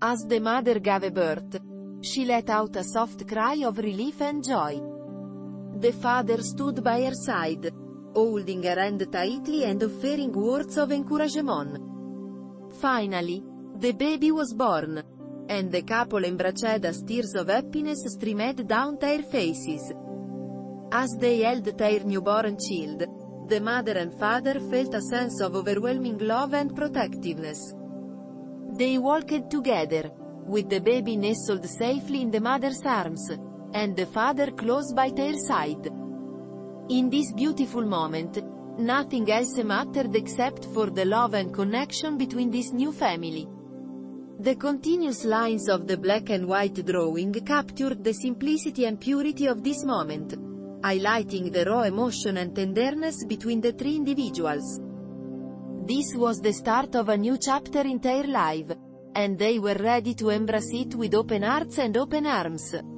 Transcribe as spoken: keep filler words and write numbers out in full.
As the mother gave birth, she let out a soft cry of relief and joy. The father stood by her side, holding her hand tightly and offering words of encouragement. Finally, the baby was born, and the couple embraced as tears of happiness streamed down their faces. As they held their newborn child, the mother and father felt a sense of overwhelming love and protectiveness. They walked together, with the baby nestled safely in the mother's arms, and the father close by their side. In this beautiful moment, nothing else mattered except for the love and connection between this new family. The continuous lines of the black and white drawing captured the simplicity and purity of this moment, highlighting the raw emotion and tenderness between the three individuals. This was the start of a new chapter in their life, and they were ready to embrace it with open hearts and open arms.